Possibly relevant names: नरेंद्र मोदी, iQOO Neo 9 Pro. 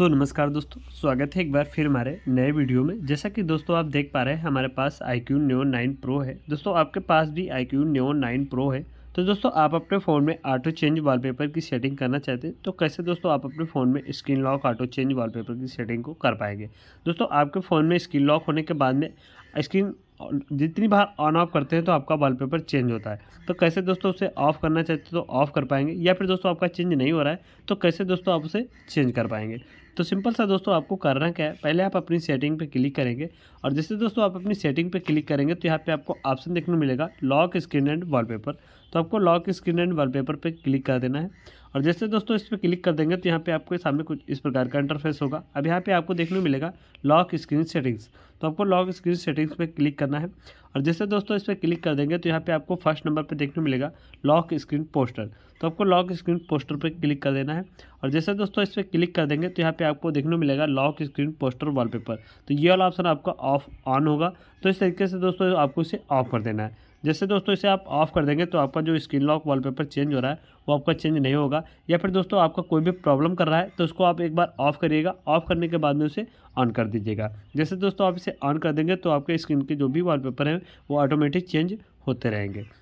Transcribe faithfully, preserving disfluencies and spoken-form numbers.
सो so, नमस्कार दोस्तों, स्वागत है एक बार फिर हमारे नए वीडियो में। जैसा कि दोस्तों आप देख पा रहे हैं, हमारे पास iQOO Neo नाइन Pro है। दोस्तों आपके पास भी iQOO Neo नाइन Pro है तो दोस्तों आप अपने फ़ोन में ऑटो चेंज वॉलपेपर की सेटिंग करना चाहते हैं तो कैसे दोस्तों आप अपने फ़ोन में screen lock auto change wallpaper की सेटिंग को कर पाएंगे। दोस्तों आपके फ़ोन में स्क्रीन लॉक होने के बाद में स्क्रीन जितनी बार ऑन ऑफ करते हैं तो आपका वॉलपेपर चेंज होता है, तो कैसे दोस्तों उसे ऑफ़ करना चाहते हैं तो ऑफ़ कर पाएंगे, या फिर दोस्तों आपका चेंज नहीं हो रहा है तो कैसे दोस्तों आप उसे चेंज कर पाएंगे। तो सिंपल सा दोस्तों आपको करना क्या है, पहले आप अपनी सेटिंग पे क्लिक करेंगे और जैसे दोस्तों आप अपनी सेटिंग पे क्लिक करेंगे तो यहाँ पे आपको ऑप्शन देखने मिलेगा लॉक स्क्रीन एंड वॉलपेपर। तो आपको लॉक स्क्रीन एंड वॉलपेपर पे क्लिक कर देना है और जैसे दोस्तों इस पर क्लिक कर देंगे तो यहाँ पे आपके सामने कुछ इस प्रकार का इंटरफेस होगा। अब यहाँ पे आपको देखने मिलेगा लॉक स्क्रीन सेटिंग्स, तो आपको लॉक स्क्रीन सेटिंग्स पे क्लिक करना है और जैसे दोस्तों इस पर क्लिक कर देंगे तो यहाँ पे आपको फर्स्ट नंबर पे देखने मिलेगा लॉक स्क्रीन पोस्टर, तो आपको लॉक स्क्रीन पोस्टर पे क्लिक कर देना है और जैसे दोस्तों इस पर क्लिक कर देंगे तो यहाँ पे आपको देखने मिलेगा लॉक स्क्रीन पोस्टर वॉलपेपर, तो ये वाला ऑप्शन आपका ऑफ ऑन होगा। तो इस तरीके से दोस्तों आपको इसे ऑफ कर देना है। जैसे दोस्तों इसे आप ऑफ़ कर देंगे तो आपका जो स्क्रीन लॉक वॉलपेपर चेंज हो रहा है वो आपका चेंज नहीं होगा, या फिर दोस्तों आपका कोई भी प्रॉब्लम कर रहा है तो उसको आप एक बार ऑफ़ करिएगा, ऑफ़ करने के बाद में उसे ऑन कर दीजिएगा। जैसे दोस्तों आप इसे ऑन कर देंगे तो आपके स्क्रीन के जो भी वॉलपेपर हैं वो ऑटोमेटिक चेंज होते रहेंगे।